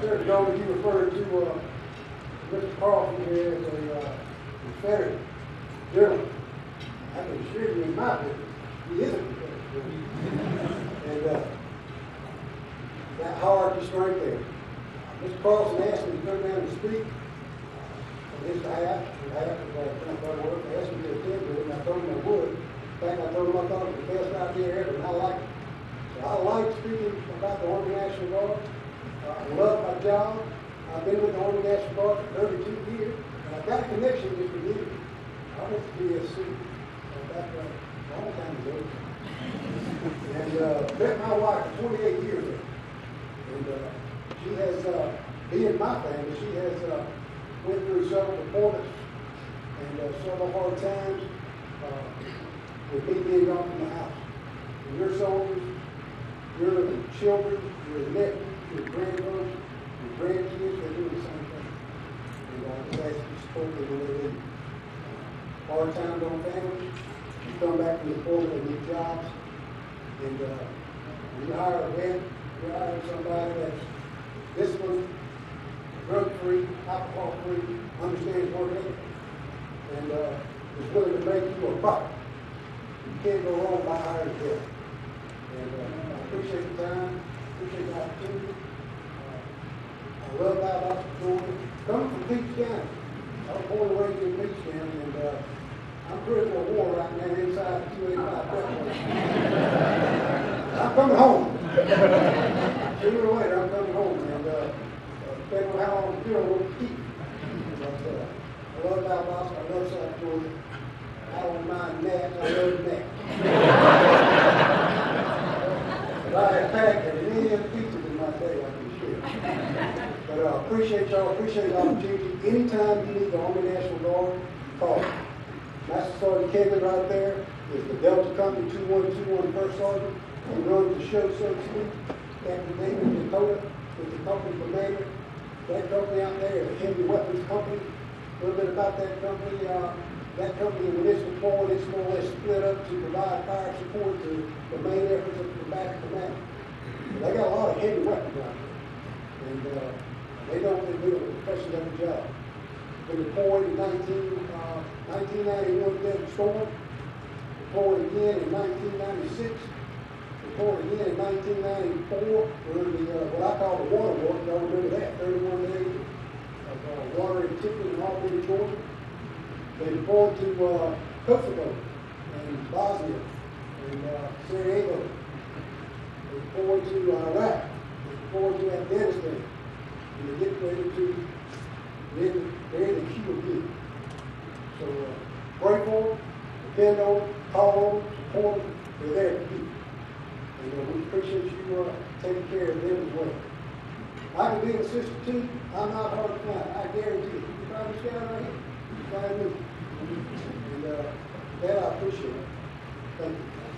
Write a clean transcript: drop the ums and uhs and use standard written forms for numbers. Senator Dolan, you referred to Mr. Carlson here as a Confederate general. I can assure you in my opinion, he is a Confederate general. And that hard constraint there. Mr. Carlson asked me to come down and speak on his behalf, asked me to attend to him, and I told him I would. In fact, I told him I thought it was the best idea ever, and I liked it. So I like speaking about the Army National Guard. I love my job. I've been with the Army National Guard for 32 years, and I've got a connection if you need it. I went to DSC. A long time ago. And met my wife for 28 years ago. And she has, me and my family, she has went through several deployments and several hard times with me being off in the house. And you're soldiers, you're the children, you're the nephews, you're the grandmothers, your grandkids, they do the same thing. And I just ask you to support them when they leave. Hard times on families, you come back from the deployment and need jobs. And when you hire a man, you hire somebody that's disciplined, drug-free, alcohol-free, understands work ethic, and is willing to make you a profit. You can't go wrong by hiring them. And I appreciate the time, appreciate the opportunity. I love that opportunity. Come from Peach County. I was born and raised in Peach County, and I'm critical of war right now inside the 285. I'm coming home. Sooner or later, I'm coming home, and depending on how long the funeral will keep. But I love Valdosta, I love South Georgia. I don't mind that, I love that. But I have packed any of the features in my day I can share. But I appreciate y'all, appreciate the opportunity. Anytime you need the Army National Guard, call me. Master Sergeant Kevin right there is the Delta Company 2121 First Sergeant. He runs the show, so to speak. Captain David Dakota is the company commander. That company out there is a heavy weapons company. A little bit about that company in this deployment is more or less split up to provide fire support to the main efforts of the combatant command. They got a lot of heavy weapons out there. And they know what they do, it's a profession of the job. Been deployed in 1991 Desert Storm, deployed again in 1996, deployed again in 1994 during the, what I call the Water War, if y'all remember that, 31 days of water in Tifton and all in Georgia. They deployed to Kosovo and Bosnia and Sarajevo. They deployed to Iraq, they deployed to Afghanistan, and they get ready to they're in the queue again. So pray for them, depend on them, call them, support them, they're there to you. And we appreciate you taking care of them as well. I can be an assistant too, I'm not hard to find, I guarantee it. You find this guy right here, you find me. And that I appreciate. Thank you.